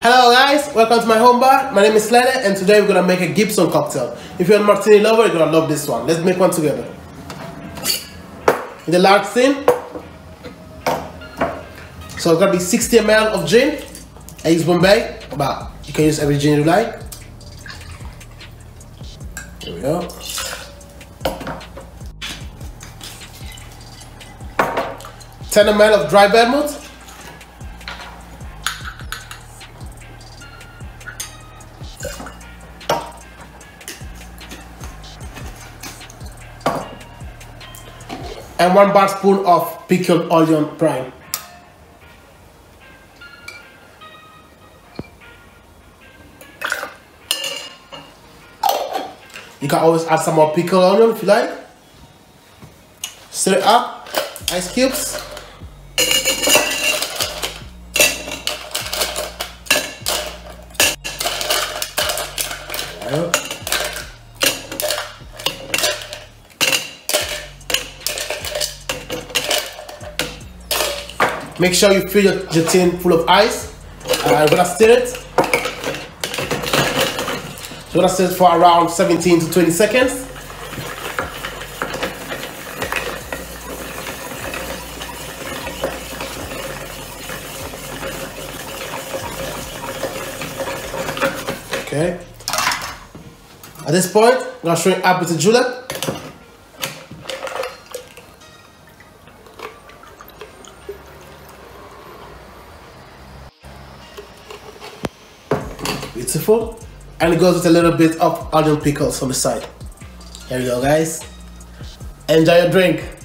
Hello guys, welcome to my home bar. My name is Lenny and today we're gonna make a Gibson cocktail. If you're a Martini lover, you're gonna love this one. Let's make one together. In the large tin, so it's gonna be 60 ml of gin. I use Bombay, but you can use every gin you like. There we go. It's 10 ml of dry vermouth. And 1 bar spoon of pickled onion prime. You can always add some more pickled onion if you like. Stir it up, ice cubes. Make sure you fill your tin full of ice. I'm gonna stir it. So I'm gonna stir it for around 17 to 20 seconds. Okay. At this point, I'm gonna strain up with the julep. Beautiful, and it goes with a little bit of onion pickles on the side. There you go guys, enjoy your drink.